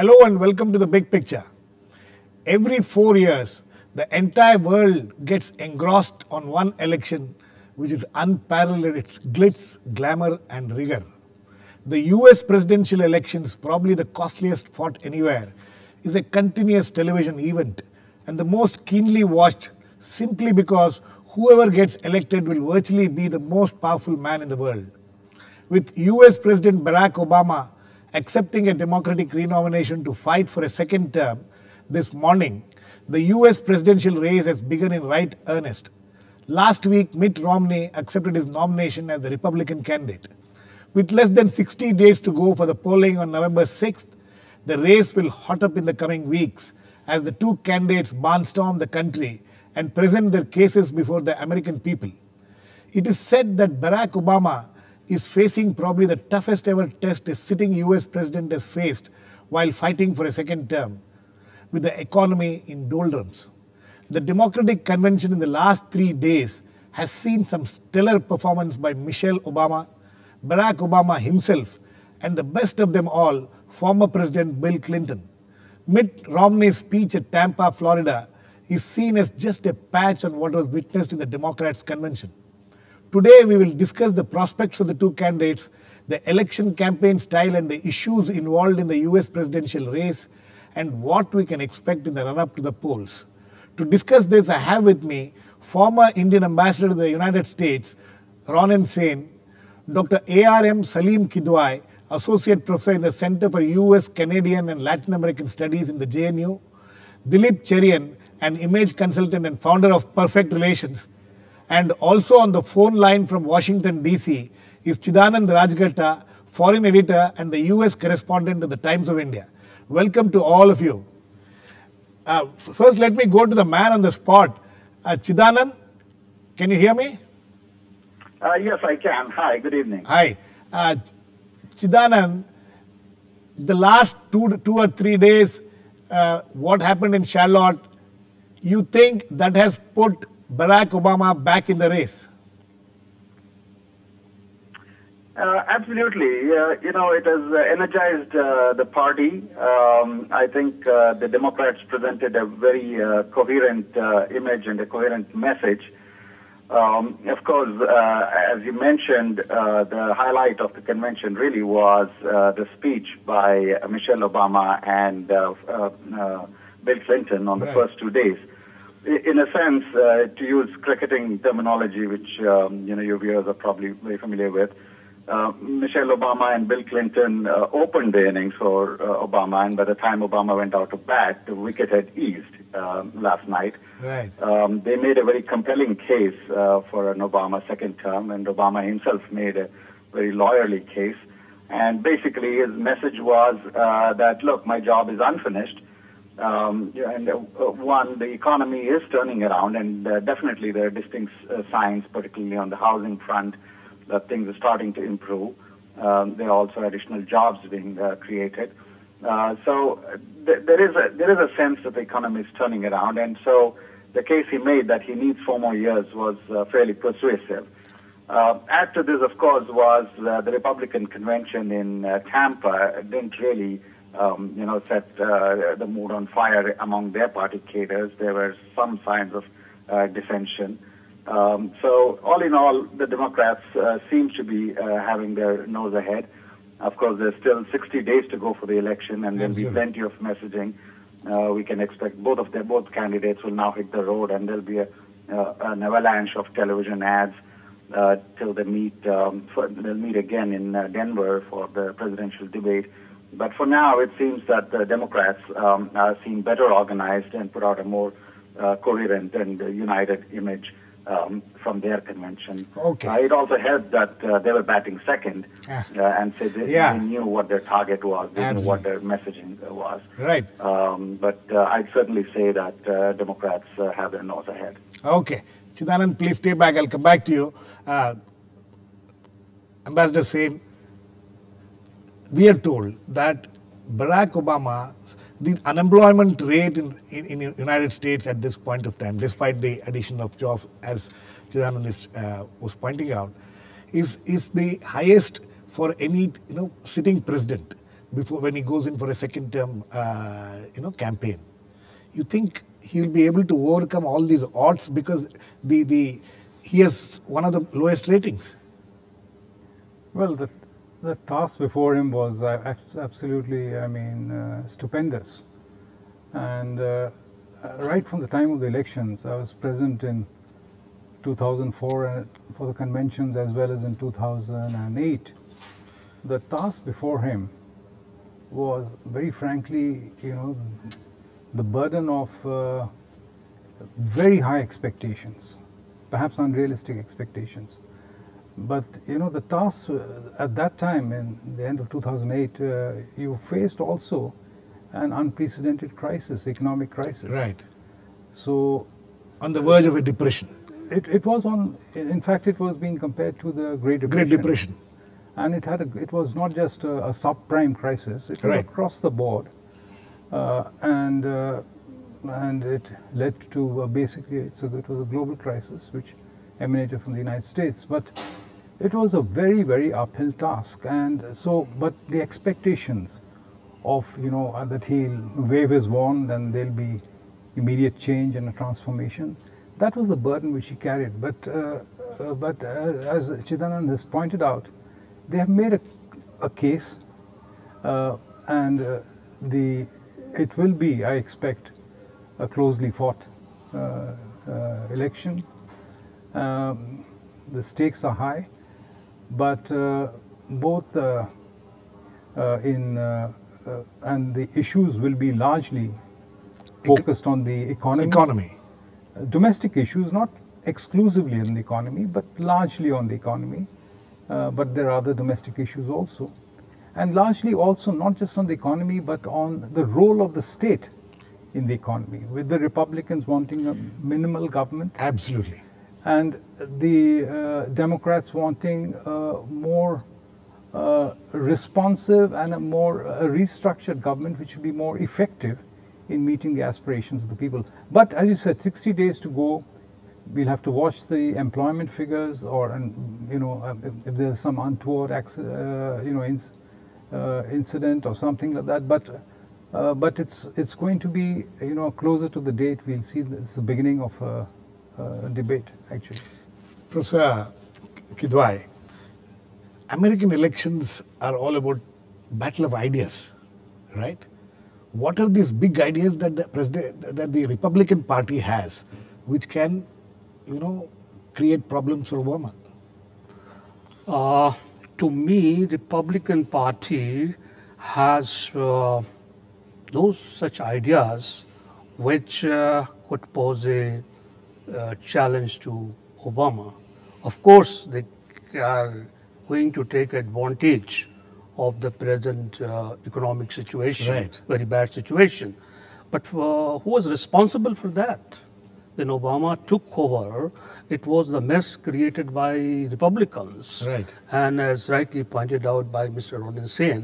Hello and welcome to the big picture. Every 4 years, the entire world gets engrossed on one election which is unparalleled in its glitz, glamour and rigor. The US presidential elections, probably the costliest fought anywhere, is a continuous television event and the most keenly watched simply because whoever gets elected will virtually be the most powerful man in the world. With US President Barack Obama accepting a Democratic renomination to fight for a second term this morning, the US presidential race has begun in right earnest. Last week, Mitt Romney accepted his nomination as the Republican candidate. With less than 60 days to go for the polling on November 6th, the race will hot up in the coming weeks as the two candidates barnstorm the country and present their cases before the American people. It is said that Barack Obama is facing probably the toughest ever test a sitting US president has faced while fighting for a second term, with the economy in doldrums. The Democratic Convention in the last 3 days has seen some stellar performance by Michelle Obama, Barack Obama himself, and the best of them all, former President Bill Clinton. Mitt Romney's speech at Tampa, Florida, is seen as just a patch on what was witnessed in the Democrats' convention. Today, we will discuss the prospects of the two candidates, the election campaign style and the issues involved in the US presidential race, and what we can expect in the run-up to the polls. To discuss this, I have with me former Indian Ambassador to the United States, Ronen Sen, Dr. A.R.M. Salim Kidwai, Associate Professor in the Center for US, Canadian and Latin American Studies in the JNU, Dilip Cherian, an image consultant and founder of Perfect Relations. And also on the phone line from Washington, D.C. is Chidanand Rajghatta, foreign editor and the U.S. correspondent of the Times of India. Welcome to all of you. First, let me go to the man on the spot. Chidanand, can you hear me? Yes, I can. Hi, good evening. Hi. Chidanand, the last two or three days, what happened in Charlotte, you think that has put Barack Obama back in the race? Absolutely. You know, it has energized the party. I think the Democrats presented a very coherent image and a coherent message. Of course, as you mentioned, the highlight of the convention really was the speech by Michelle Obama and Bill Clinton on the first 2 days. In a sense, to use cricketing terminology, which you know, your viewers are probably very familiar with, Michelle Obama and Bill Clinton opened the innings for Obama, and by the time Obama went out to bat, the wicket had eased last night. Right. They made a very compelling case for an Obama second term, and Obama himself made a very lawyerly case. And basically, his message was that, look, my job is unfinished. And one, the economy is turning around, and definitely there are distinct signs, particularly on the housing front, that things are starting to improve. There are also additional jobs being created. So there is a sense that the economy is turning around, and so the case he made that he needs 4 more years was fairly persuasive. Add to this, of course, was the Republican convention in Tampa didn't really you know, set the mood on fire among their party cadres. There were some signs of dissension. So all in all, the Democrats seem to be having their nose ahead. Of course, there's still 60 days to go for the election, and there'll be plenty of messaging. We can expect both candidates will now hit the road, and there'll be an avalanche of television ads till they meet. They'll meet again in Denver for the presidential debate. But for now, it seems that the Democrats seem better organized and put out a more coherent and united image from their convention. Okay. It also helped that they were batting second, and so they knew what their target was, they knew what their messaging was. Right. But I'd certainly say that Democrats have their nose ahead. Okay. Chidanand, please stay back. I'll come back to you. Ambassador Sen, we are told that Barack Obama, the unemployment rate in United States at this point of time, despite the addition of jobs, as Chidanand was pointing out, is the highest for any sitting president before when he goes in for a second term campaign. You think he will be able to overcome all these odds because he has one of the lowest ratings? Well, the task before him was absolutely, stupendous. And right from the time of the elections, I was present in 2004 for the conventions as well as in 2008. The task before him was, very frankly, the burden of very high expectations, perhaps unrealistic expectations. But, the task at that time, in the end of 2008, you faced also an unprecedented crisis, economic crisis. Right. So... on the verge of a depression. It was on... in fact, it was being compared to the Great Depression. Great Depression. And it had it was not just a subprime crisis. It was across the board. And it led to, basically, it was a global crisis, which emanated from the United States. But... it was a very, very uphill task, and so, but the expectations of, that he'll wave his wand and there'll be immediate change and a transformation, that was the burden which he carried. But as Chidanand has pointed out, they have made a case, and it will be, I expect, a closely fought election. The stakes are high. But both and the issues will be largely focused on the economy. Domestic issues, not exclusively on the economy, but largely on the economy. But there are other domestic issues also. And largely also not just on the economy, but on the role of the state in the economy, with the Republicans wanting a minimal government. Absolutely. And the Democrats wanting a more responsive and a more restructured government, which would be more effective in meeting the aspirations of the people. But as you said, 60 days to go. We'll have to watch the employment figures, or if there's some untoward incident or something like that. But it's going to be closer to the date. We'll see. It's the beginning of debate, actually. Professor Kidwai, American elections are all about battle of ideas, right? What are these big ideas that the Republican Party has, which can, create problems for Obama? To me, the Republican Party has those such ideas which could pose a challenge to Obama. Of course, they are going to take advantage of the present economic situation, very bad situation. But who was responsible for that? When Obama took over, it was the mess created by Republicans. Right. And as rightly pointed out by Mr. Ronen Sen,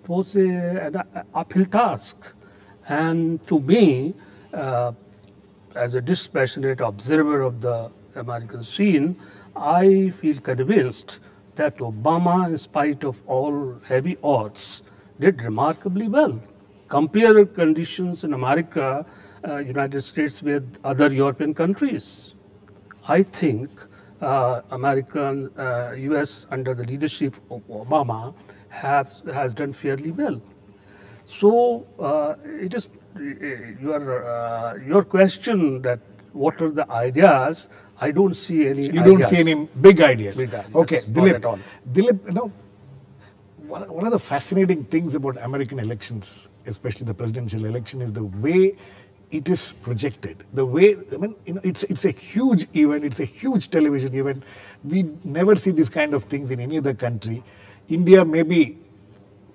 it was an uphill task. And to me, as a dispassionate observer of the American scene, I feel convinced that Obama, in spite of all heavy odds, did remarkably well. Compare conditions in America, United States with other European countries. I think U.S. under the leadership of Obama has done fairly well. So it is your question that what are the ideas? I don't see any. You don't see any big ideas. Big ideas. Okay, Dilip, one of the fascinating things about American elections, especially the presidential election, is the way it is projected. The way, I mean, you know, it's a huge event, it's a huge television event. We never see this kind of things in any other country. India may be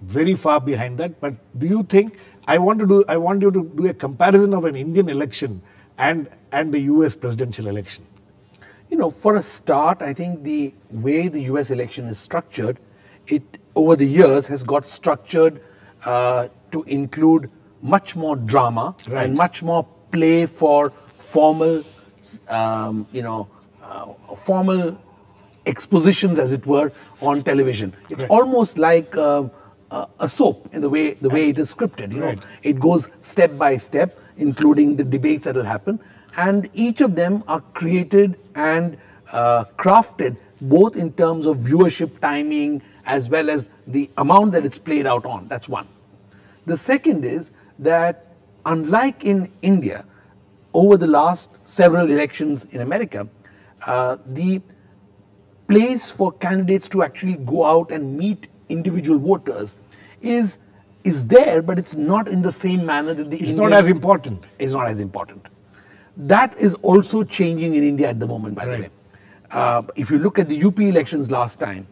very far behind that, but do you think, I want you to do a comparison of an Indian election and the US presidential election? You know, for a start, I think the way the US election is structured, it over the years has got structured to include much more drama, right, and much more play for formal, you know, formal expositions, as it were, on television. It's right, almost like a soap in the way it is scripted. You right, know, it goes step by step, including the debates that will happen, and each of them are created and crafted both in terms of viewership timing as well as the amount that it's played out on. That's one. The second is that, unlike in India, over the last several elections in America, the place for candidates to actually go out and meet individual voters is there, but it's not in the same manner that the Indian... It's not as important. It's not as important. That is also changing in India at the moment, by right, the way. If you look at the UP elections last time,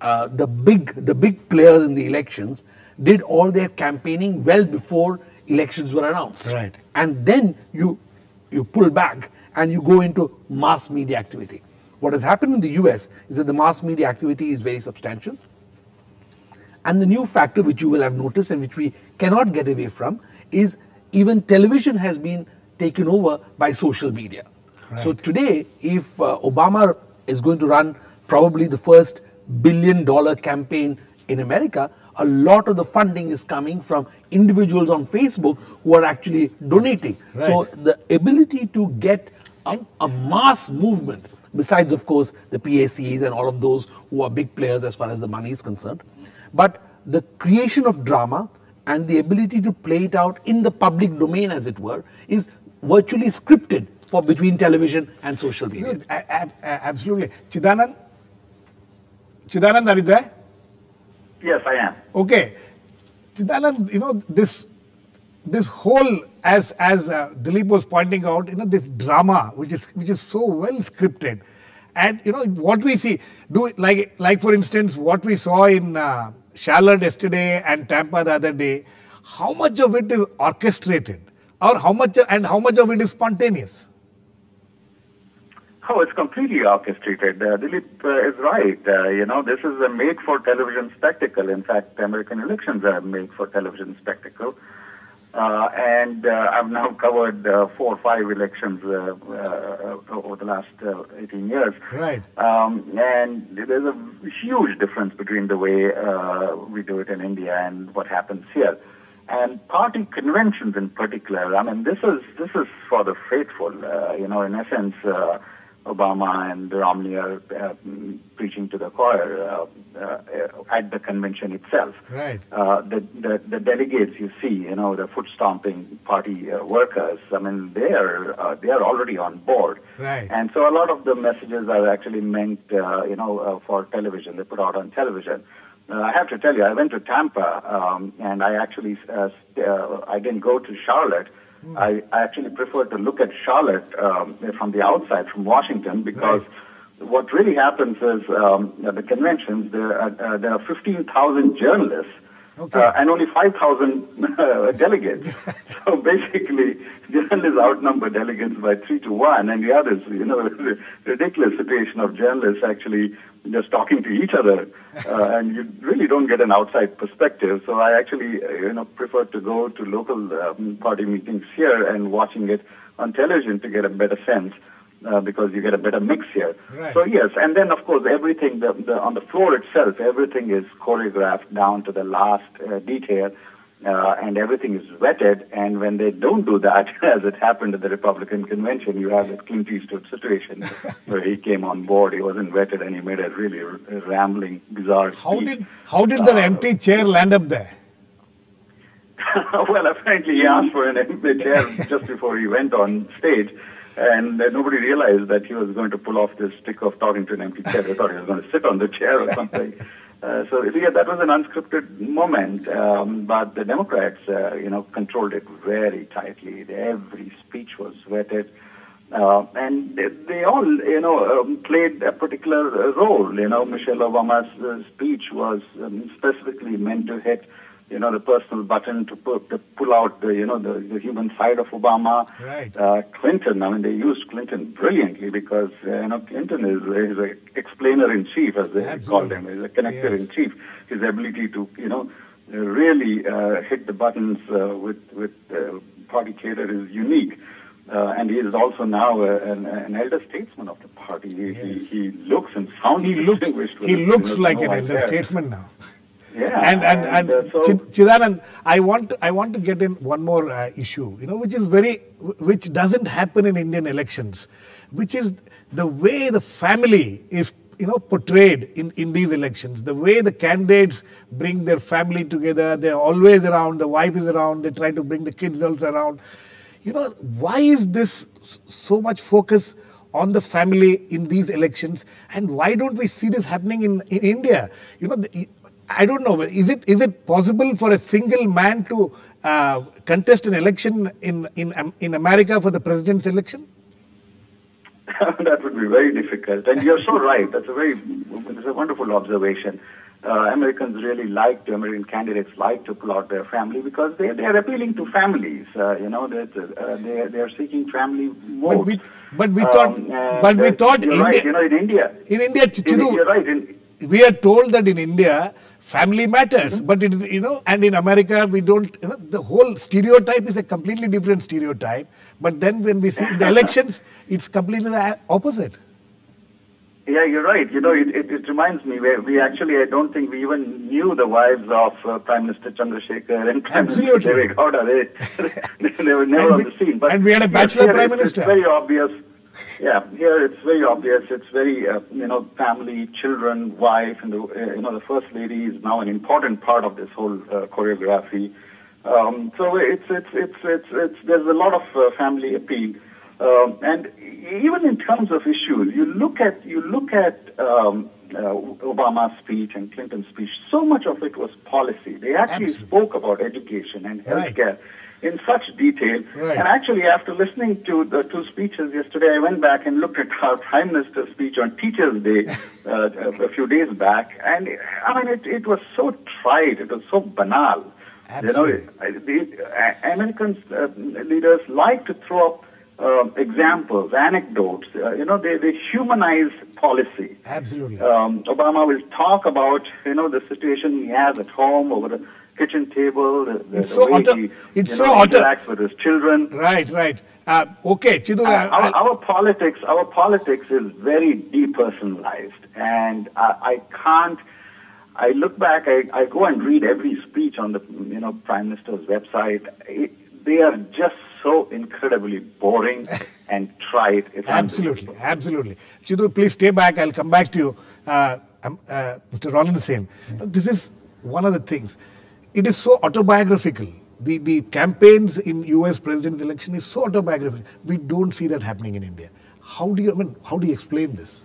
the big players in the elections did all their campaigning well before elections were announced. Right. And then you pull back and you go into mass media activity. What has happened in the US is that the mass media activity is very substantial. And the new factor which you will have noticed and which we cannot get away from is even television has been taken over by social media. Right. So today, if Obama is going to run probably the first $1 billion campaign in America, a lot of the funding is coming from individuals on Facebook who are actually donating. Right. So the ability to get a mass movement, besides of course the PACs and all of those who are big players as far as the money is concerned, but the creation of drama and the ability to play it out in the public domain, as it were, is virtually scripted for between television and social media. You know, absolutely. Chidanand, are you there? Yes, I am. Okay. Chidanand, you know, this whole, as Dilip was pointing out, you know, this drama, which is so well scripted. And, you know, what we see, like for instance, what we saw in Charlotte yesterday and Tampa the other day, how much of it is orchestrated or how much of it is spontaneous? Oh, it's completely orchestrated. Dilip is right. You know, this is a made-for-television spectacle. In fact, American elections are made-for-television spectacle. And I've now covered 4 or 5 elections over the last 18 years. Right. And there's a huge difference between the way we do it in India and what happens here. And party conventions in particular, I mean, this is for the faithful. You know, in essence, Obama and Romney are preaching to the choir at the convention itself. Right. The delegates you see, you know, the foot-stomping party workers, I mean, they are already on board. Right. And so a lot of the messages are actually meant, you know, for television. They put out on television. I have to tell you, I went to Tampa, and I actually, I didn't go to Charlotte. I actually prefer to look at Charlotte from the outside, from Washington, because right, what really happens is at the conventions, there are 15,000 journalists, okay, and only 5,000 delegates. So basically, journalists outnumber delegates by 3 to 1, and the others, you know, ridiculous situation of journalists actually just talking to each other, and you really don't get an outside perspective. So I actually, you know, prefer to go to local party meetings here and watching it on television to get a better sense, because you get a better mix here. Right. So yes, and then of course everything on the floor itself, everything is choreographed down to the last detail, and everything is vetted. And when they don't do that, as it happened at the Republican convention, you have that Clint Eastwood situation where he came on board, he wasn't vetted, and he made a really rambling, bizarre speech. How did the empty chair land up there? Well, apparently he asked for an empty chair just before he went on stage, and nobody realized that he was going to pull off this trick of talking to an empty chair. They thought he was going to sit on the chair or something. So yeah, that was an unscripted moment, but the Democrats, controlled it very tightly. Every speech was vetted, and they all, played a particular role. Michelle Obama's speech was specifically meant to hit, the personal button, to pull out the human side of Obama. Right. Clinton, they used Clinton brilliantly because, Clinton is an explainer-in-chief, as they Absolutely. Called him. He's a connector-in-chief. Yes. His ability to, really hit the buttons with party cadre is unique. And he is also now an elder statesman of the party. He looks and sounds distinguished. He looks like an elder statesman now. Yeah, and so Chidanand, I want to get in one more issue, which doesn't happen in Indian elections, which is the way the family is portrayed in these elections. The way the candidates bring their family together, they're always around. The wife is around. They try to bring the kids also around. Why is this so much focus on the family in these elections, and why don't we see this happening in India? I don't know. Is it possible for a single man to contest an election in America for the president's election? That would be very difficult. And you're so right. That's a wonderful observation. Americans really American candidates like to pull out their family because they're appealing to families. They're seeking family votes. But we thought India. Right, in India. You're right. We are told that in India, family matters, but and in America, we don't, the whole stereotype is a completely different stereotype. But then when we see the elections, it's completely the opposite. Yeah, you're right. It reminds me where we actually, I don't think we even knew the wives of Prime Minister Chandrasekhar and Prime Minister Devegowda. They were never on the scene. But we had a bachelor Prime Minister. It's very obvious. Yeah, here it's very obvious. It's very, family, children, wife, and the First Lady is now an important part of this whole choreography. So it's there's a lot of family appeal, and even in terms of issues, you look at Obama's speech and Clinton's speech. So much of it was policy. They actually spoke about education and healthcare. Right. In such detail. Right. And actually, after listening to the two speeches yesterday, I went back and looked at our Prime Minister's speech on Teachers' Day a few days back. And, it was so tried. It was so banal. Absolutely. American leaders like to throw up examples, anecdotes. They humanize policy. Absolutely. Obama will talk about, the situation he has at home over the kitchen table, the way he interacts with his children. Right. Okay, Chidu. Our politics is very depersonalized, and I can't. I look back. I go and read every speech on the Prime Minister's website. They are just so incredibly boring and trite. Absolutely. Chidu, please stay back. I'll come back to you, Mr. Ronen Sen. This is one of the things. It is so autobiographical. The campaigns in U.S. president's election is so autobiographical. We don't see that happening in India. How do you explain this?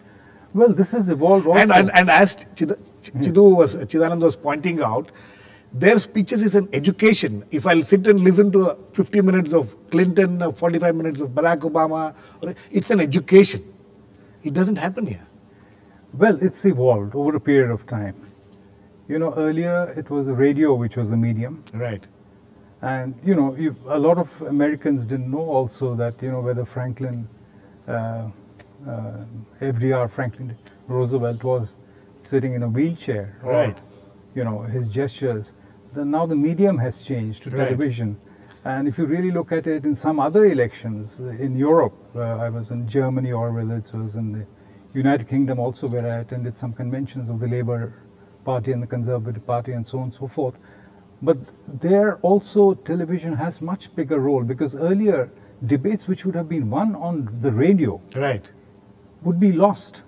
Well, this has evolved also. And as Chidanand was pointing out, their speeches is an education. If I'll sit and listen to 50 minutes of Clinton, 45 minutes of Barack Obama, it's an education. It doesn't happen here. Well, it's evolved over a period of time. Earlier it was a radio which was a medium. Right. And, a lot of Americans didn't know also that, whether Franklin Roosevelt was sitting in a wheelchair. Right. His gestures. Now the medium has changed to television. And if you really look at it in some other elections in Europe, I was in Germany or whether it was in the United Kingdom also where I attended some conventions of the Labour Party and the Conservative Party and so on and so forth. But there also television has much bigger role because earlier debates which would have been won on the radio would be lost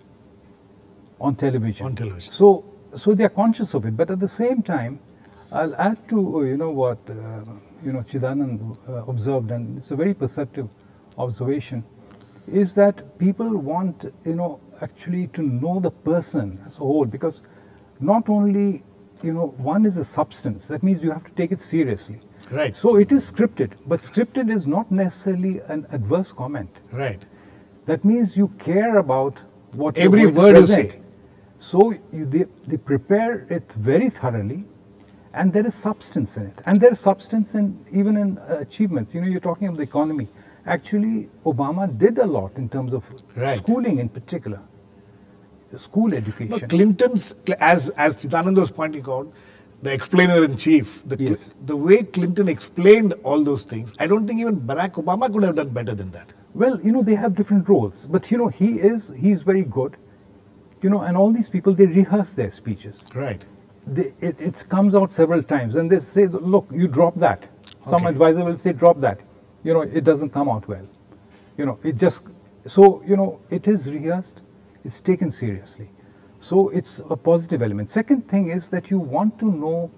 on television. So they are conscious of it. But at the same time, I'll add to what Chidanand observed, and it's a very perceptive observation, is that people want actually to know the person as a whole because not only, you know, one is a substance. That means you have to take it seriously. Right. So it is scripted, but scripted is not necessarily an adverse comment. Right. That means you care about what every word you say. So you, they prepare it very thoroughly, and there is substance in it. And there is substance in even in achievements. You know, you're talking about the economy. Actually, Obama did a lot in terms of schooling, in particular, school education. But Clinton's, as Chidanand was pointing out, the explainer-in-chief, the way Clinton explained all those things, I don't think even Barack Obama could have done better than that. Well, you know, they have different roles. But, you know, he's very good. You know, and all these people, they rehearse their speeches. Right. It comes out several times and they say, look, you drop that. Some advisor will say, drop that. You know, it doesn't come out well. You know, it just, so, you know, it is rehearsed. It's taken seriously. So it's a positive element. Second thing is that you want to know,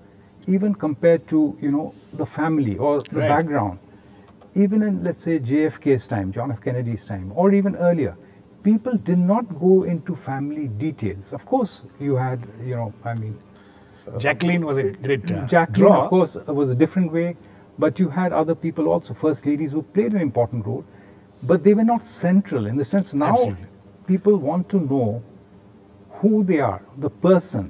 even compared to, you know, the family or the background, even in, let's say, JFK's time, John F. Kennedy's time, or even earlier, people did not go into family details. Of course, you had, you know, I mean... Jacqueline was a great Jacqueline, draw. Of course, was a different way, but you had other people also, first ladies, who played an important role, but they were not central in the sense now people want to know who they are, the person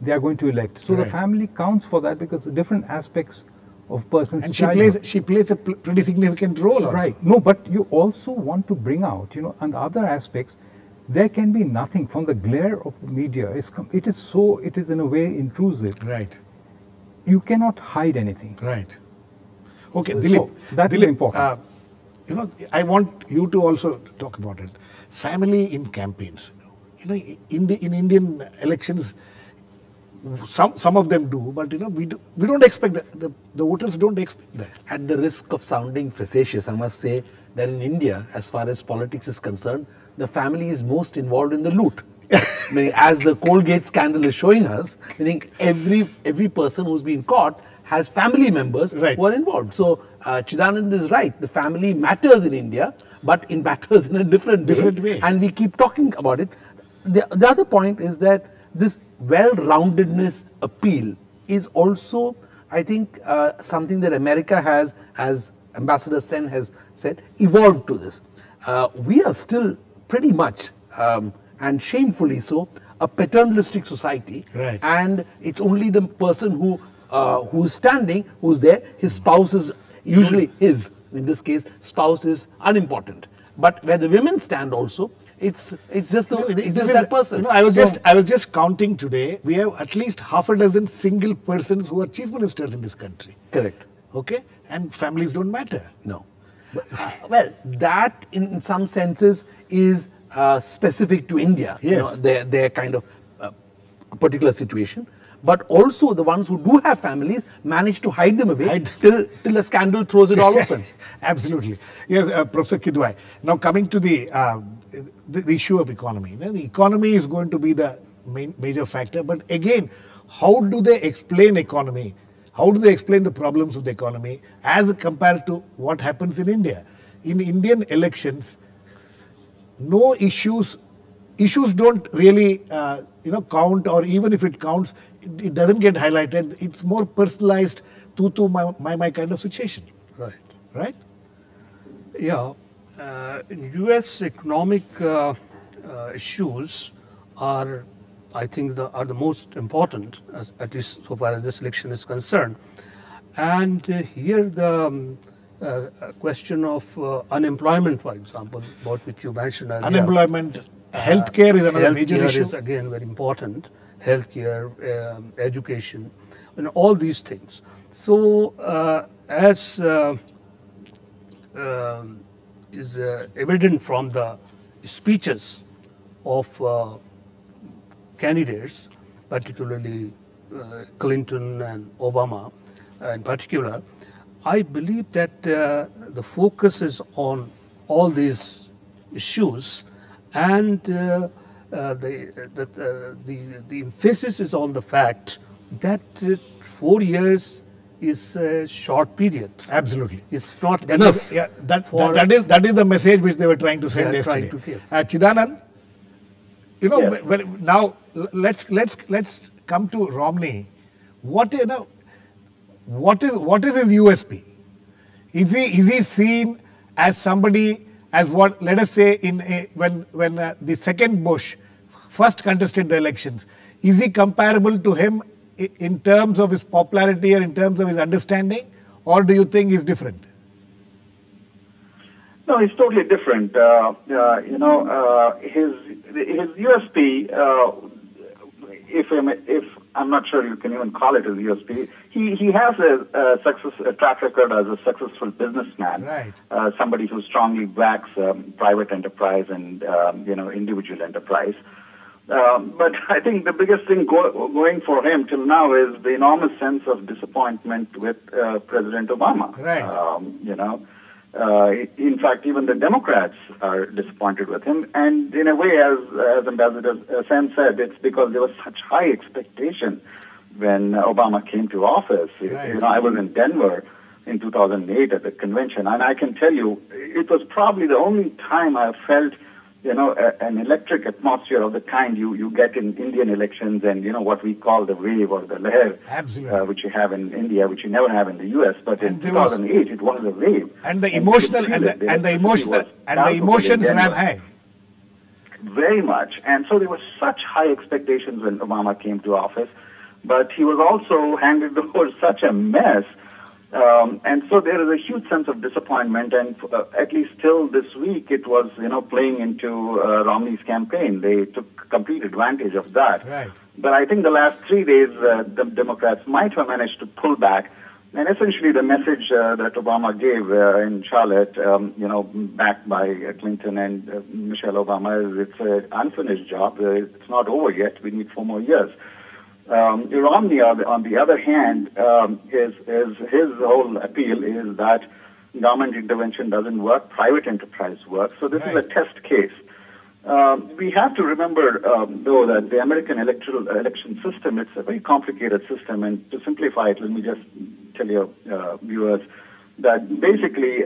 they are going to elect. So the family counts for that because different aspects of persons. And she plays a pretty significant role also. Right. No, but you also want to bring out, you know, and other aspects, there can be nothing from the glare of the media. It is in a way intrusive. Right. You cannot hide anything. Right. Okay, Dilip. So that is important. You know, I want you to also talk about it. Family in campaigns. You know, in Indian elections, some of them do, but you know, we don't expect that. The voters don't expect that. At the risk of sounding facetious, I must say that in India, as far as politics is concerned, the family is most involved in the loot. Meaning, as the Colgate scandal is showing us, meaning every person who's been caught has family members who are involved. So Chidanand is right. The family matters in India, but it matters in a different way. And we keep talking about it. The other point is that this well-roundedness appeal is also, I think, something that America has, as Ambassador Sen has said, evolved to this. We are still pretty much, and shamefully so, a paternalistic society. Right. And it's only the person who's standing, who's there, his spouse is usually his. In this case, spouse is unimportant. But where the women stand also, it's just the, it's just that person. You know, I was just counting today. We have at least half a dozen single persons who are chief ministers in this country. Correct. Okay, and families don't matter. No. Well, that in some senses is specific to India. Yes. You know, their kind of particular situation. But also the ones who do have families manage to hide them away till a scandal throws it all open. Absolutely. Yes, Professor Kidwai. Now coming to the issue of economy. The economy is going to be the major factor, but again, how do they explain economy? How do they explain the problems of the economy as compared to what happens in India? In Indian elections, no issues don't really you know, count, or even if it counts, it doesn't get highlighted. It's more personalized to my kind of situation. Right. Right? Yeah. U.S. economic issues are, I think, are the most important, at least so far as this election is concerned. And here the question of unemployment, for example, about which you mentioned earlier. Unemployment, healthcare is another major issue. Healthcare is again very important. Healthcare, education, and all these things. So, as is evident from the speeches of candidates, particularly Clinton and Obama in particular, I believe that the focus is on all these issues, and the emphasis is on the fact that 4 years is a short period. Absolutely. It's not enough. Yeah, that is the message which they were trying to send yesterday. Chidanand, You know, yes. But now let's come to Romney. What is his USP? Is he seen as somebody as what? Let us say when the second Bush first contested the elections, is he comparable to him in terms of his popularity or in terms of his understanding, or do you think he's different? No, he's totally different. His USP, if I'm not sure you can even call it his USP, he has a track record as a successful businessman, right? Somebody who strongly backs private enterprise and individual enterprise. But I think the biggest thing going for him till now is the enormous sense of disappointment with President Obama. Right. In fact, even the Democrats are disappointed with him. And in a way, as Ambassador Sen said, it's because there was such high expectation when Obama came to office. Right. I was in Denver in 2008 at the convention, and I can tell you, it was probably the only time I felt an electric atmosphere of the kind you get in Indian elections, and what we call the wave or the layer, which you have in India, which you never have in the U.S. But in 2008, it was a wave, and the emotions ran high, very much. And so there were such high expectations when Obama came to office, but he was also handed over such a mess. And so there is a huge sense of disappointment, and at least till this week, it was playing into Romney's campaign. They took complete advantage of that. Right. But I think the last 3 days, the Democrats might have managed to pull back, and essentially the message that Obama gave in Charlotte, backed by Clinton and Michelle Obama, is it's an unfinished job. It's not over yet. We need 4 more years. Romney, on the other hand, his whole appeal is that government intervention doesn't work, private enterprise works. So this is a test case. We have to remember, though, that the American electoral election system, it's a very complicated system. And to simplify it, let me just tell your viewers that basically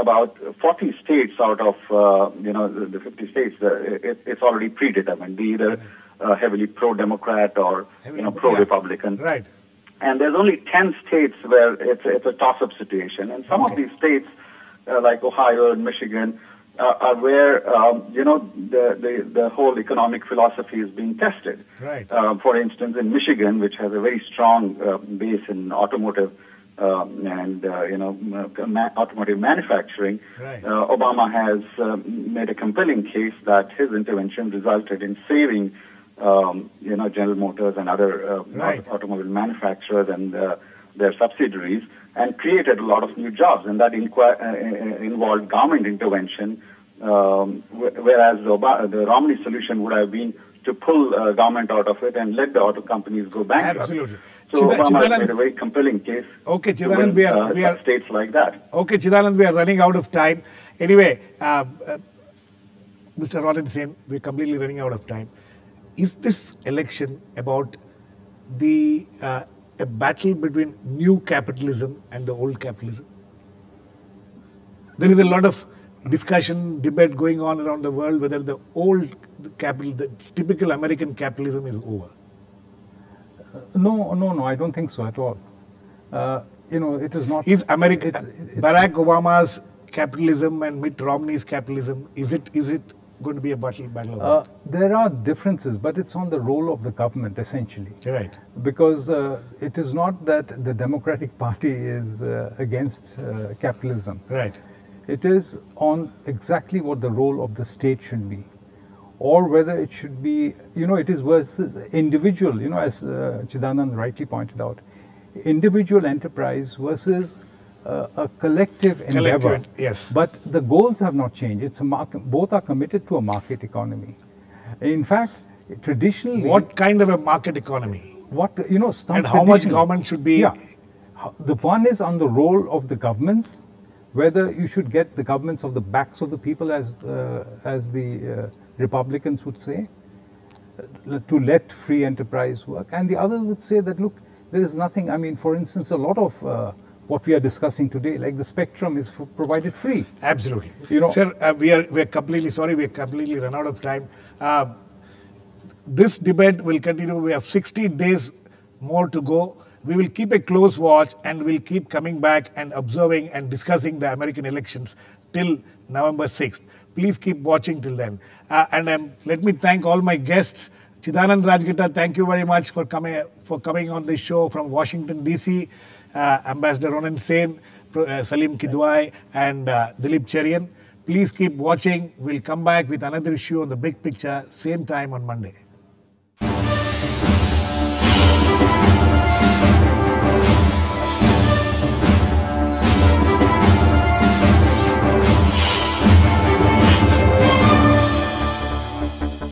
about 40 states out of, the 50 states, it's already predetermined. Heavily pro-Democrat or pro-Republican. Yeah. Right. And there's only 10 states where it's a toss-up situation. And some of these states, like Ohio and Michigan, are where, the whole economic philosophy is being tested. Right. For instance, in Michigan, which has a very strong base in automotive automotive manufacturing, right, Obama has made a compelling case that his intervention resulted in saving General Motors and other automobile manufacturers and their subsidiaries, and created a lot of new jobs, and that involved government intervention, whereas the Romney solution would have been to pull government out of it and let the auto companies go bankrupt. Absolutely. So Obama made a very compelling case. Okay, Chidanand, we are states like that. Okay, Chidanand, we are running out of time. Anyway, Mr. Ronen Sen, we're completely running out of time. Is this election about a battle between new capitalism and the old capitalism? There is a lot of discussion, debate going on around the world whether the old capital, the typical American capitalism, is over. No, I don't think so at all. It is not. Is America, Barack Obama's capitalism and Mitt Romney's capitalism, is it going to be a battle about? There are differences, but it's on the role of the government, essentially. Right. Because it is not that the Democratic Party is against capitalism. Right. It is on exactly what the role of the state should be, or whether it should be, it is versus individual, as Chidanand rightly pointed out, individual enterprise versus a collective endeavor. Yes. But the goals have not changed. It's a market. Both are committed to a market economy. In fact, traditionally, what kind of a market economy? And how much government should be? Yeah. The one is on the role of the governments, whether you should get the governments of the backs of the people, as the Republicans would say, to let free enterprise work, and the others would say that look, there is nothing. I mean, for instance, a lot of what we are discussing today, like the spectrum, is provided free. Absolutely. Sir, we are completely run out of time. This debate will continue. We have 60 days more to go. We will keep a close watch and we'll keep coming back and observing and discussing the American elections till November 6th. Please keep watching till then. Let me thank all my guests. Chidanand Rajghatta, thank you very much for coming on this show from Washington, D.C. Ambassador Ronen Sen, Salim Kidwai, and Dilip Cherian. Please keep watching. We'll come back with another issue on the big picture, same time on Monday.